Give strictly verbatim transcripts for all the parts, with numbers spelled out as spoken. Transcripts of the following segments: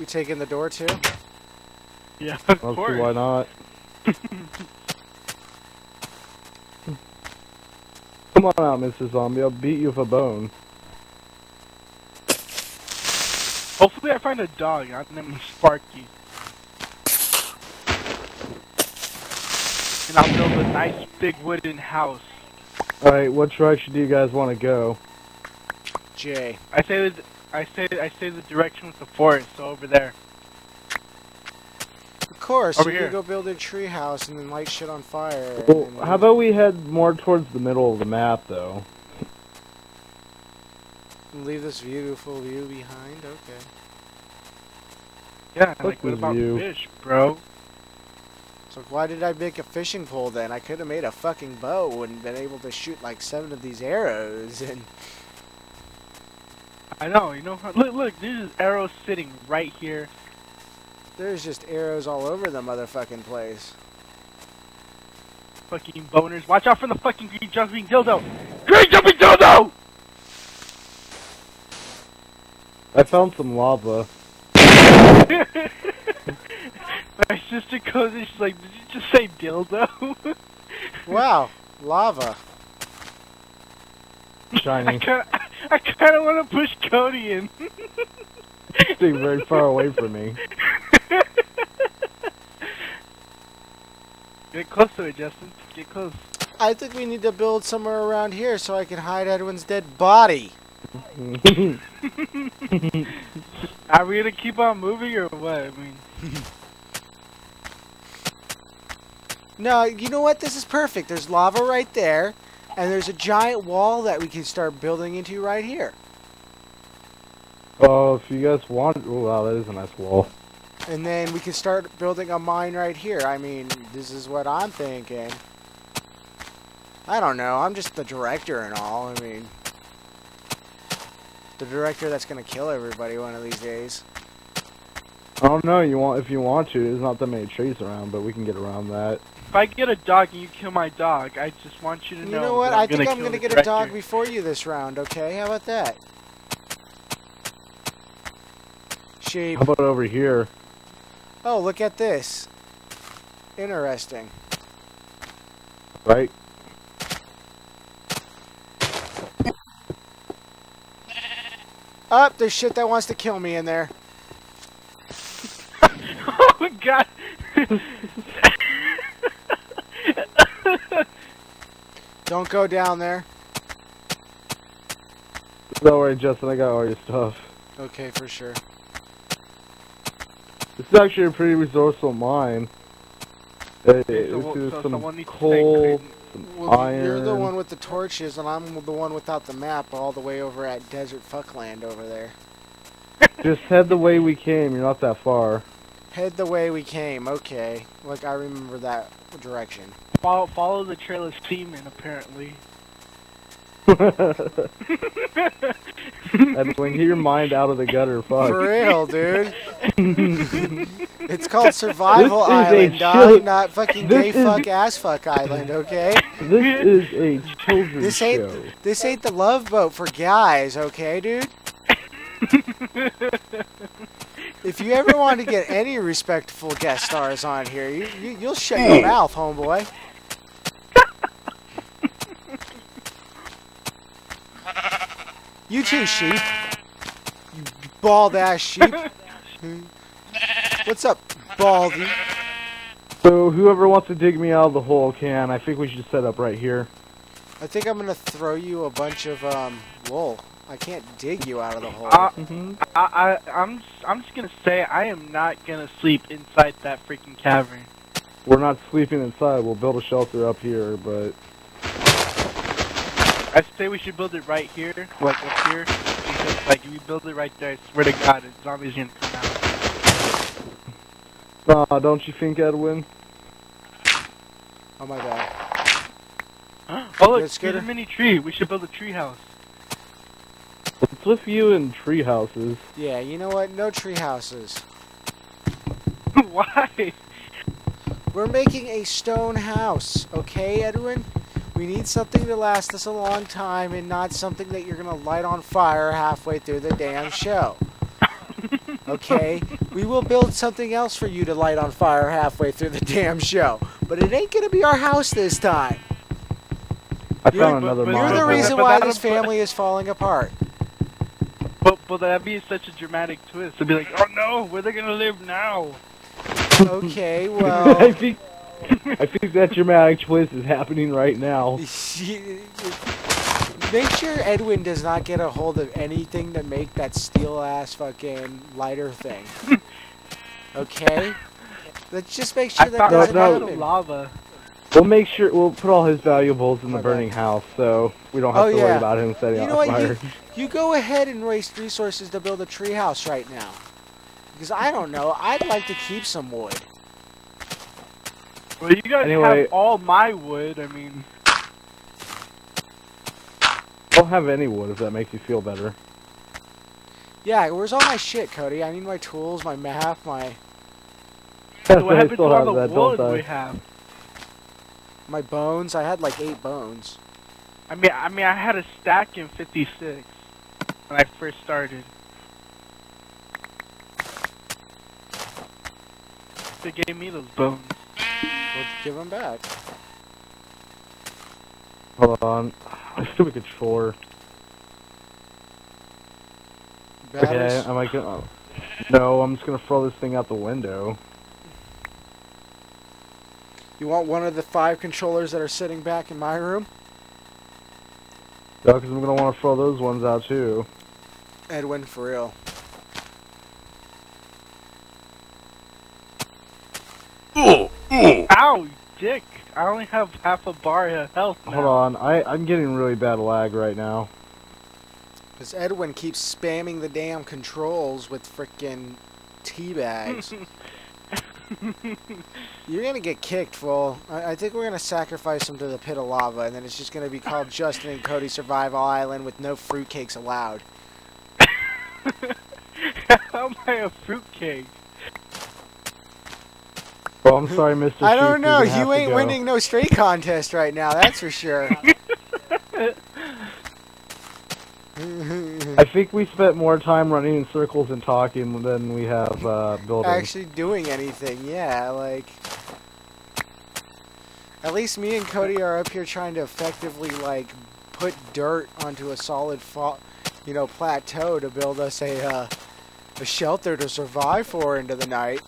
You taking the door too? Yeah, of Love course. To, why not? Come on out, Mister Zombie. I'll beat you with a bone. Hopefully I find a dog. I'll name him Sparky. And I'll build a nice big wooden house. Alright, what direction do you guys want to go? Jay. I say the, I say, I say the direction with the forest, so over there. Of course, over you here. Can go build a tree house and then light shit on fire. Well, then... how about we head more towards the middle of the map, though? And leave this beautiful view behind? Okay. Yeah, like what about view. Fish, bro? So why did I make a fishing pole then? I could have made a fucking bow and been able to shoot like seven of these arrows and... I know, you know, look, look, there's arrows sitting right here. There's just arrows all over the motherfucking place. Fucking boners, watch out for the fucking green jumping dildo! Green jumping dildo! I found some lava. My sister goes and she's like, did you just say dildo? Wow, lava. Shining. I kind of want to push Cody in. He's staying very far away from me. Get close to it, Justin. Get close. I think we need to build somewhere around here so I can hide Edwin's dead body. Are we gonna keep on moving or what? I mean. No, you know what? This is perfect. There's lava right there, and there's a giant wall that we can start building into right here. Oh, if you guys want... oh, wow, that is a nice wall. And then we can start building a mine right here. I mean, this is what I'm thinking. I don't know. I'm just the director and all. I mean... the director that's gonna kill everybody one of these days. I don't know. You want, if you want to. There's not that many trees around, but we can get around that. If I get a dog and you kill my dog, I just want you to know. You know what? I think I'm gonna get a dog before you this round. Okay? How about that? Sheep. How about over here? Oh, look at this. Interesting. Right. Up, there's shit that wants to kill me in there. Oh God. Don't go down there. Don't worry, Justin, I got all your stuff. Okay, for sure. This is actually a pretty resourceful mine. Hey, so we'll, so some coal, some well, iron. You're the one with the torches, and I'm the one without the map all the way over at Desert Fuckland over there. Just head the way we came, you're not that far. Head the way we came, okay. Like, I remember that direction. Follow, follow the trail of semen, apparently. And when your mind out of the gutter, fuck. For real, dude. It's called Survival Island, dog, not fucking gay fuck ass fuck island, okay? This is a children's show. This ain't the Love Boat for guys, okay, dude? If you ever want to get any respectful guest stars on here, you, you, you'll shut your mouth, homeboy. You too, sheep. You bald ass sheep. What's up, baldy? So whoever wants to dig me out of the hole can. I think we should set up right here. I think I'm gonna throw you a bunch of um wool. I can't dig you out of the hole. Uh, mm-hmm. I, I I'm I'm just gonna say I am not gonna sleep inside that freaking cavern. We're not sleeping inside. We'll build a shelter up here, but. I say we should build it right here, like up here, because like if we build it right there, I swear to God, a zombie's gonna come out. Nah, uh, don't you think, Edwin? Oh my God! Huh? Oh look, get a mini tree. We should build a tree house. What's with you and tree houses? Yeah, you know what? No tree houses. Why? We're making a stone house, okay, Edwin? We need something to last us a long time and not something that you're going to light on fire halfway through the damn show. okay? We will build something else for you to light on fire halfway through the damn show. But it ain't gonna be our house this time. I you're, found another mine. You're the reason why this family is falling apart. But, but that'd be such a dramatic twist. It'd be like, oh no, where are they gonna live now? Okay, well... I, think, I think that dramatic twist is happening right now. Make sure Edwin does not get a hold of anything to make that steel-ass fucking lighter thing. Okay? Let's just make sure I that doesn't no, happen. Lava. We'll make sure we'll put all his valuables in the okay. burning house, so we don't have oh, to yeah. worry about him setting you know on fire. You, you go ahead and waste resources to build a tree house right now, because I don't know. I'd like to keep some wood. Well, you guys anyway, have all my wood. I mean. I don't have any wood if that makes you feel better. Yeah, where's all my shit, Cody? I need my tools, my map, my... So what happened to all the wood we have? My bones? I had like eight bones. I mean, I mean, I had a stack in fifty-six when I first started. They gave me those bones. Let's give them back. Hold on. I stupid controller. Okay, am I gonna? Oh. No, I'm just gonna throw this thing out the window. You want one of the five controllers that are sitting back in my room? No, because I'm gonna want to throw those ones out too. Edwin, for real. Ooh, ooh. Ow! Dick, I only have half a bar of health now. Hold on, I, I'm getting really bad lag right now. Because Edwin keeps spamming the damn controls with frickin' teabags. You're gonna get kicked, fool. I, I think we're gonna sacrifice him to the pit of lava, and then it's just gonna be called Justin and Cody Survival Island with no fruitcakes allowed. How am I a fruitcake? Well, I'm sorry, Mister I don't Chief, know. You ain't winning no straight contest right now. That's for sure. I think we spent more time running in circles and talking than we have uh, building. Actually doing anything, yeah. Like, at least me and Cody are up here trying to effectively like put dirt onto a solid, fa you know, plateau to build us a uh, a shelter to survive for into the night.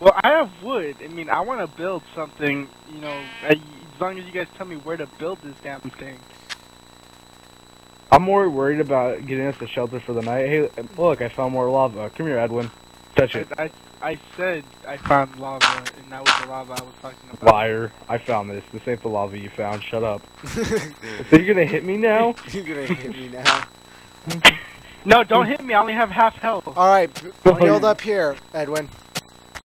Well, I have wood. I mean, I want to build something, you know, as long as you guys tell me where to build this damn thing. I'm more worried about getting us a shelter for the night. Hey, look, I found more lava. Come here, Edwin. Touch it. I, I, I said I found lava, and that was the lava I was talking about. Liar. I found this. This ain't the lava you found. Shut up. So you're going to hit me now? You're going to hit me now. No, don't hit me. I only have half health. All right, build up here, Edwin.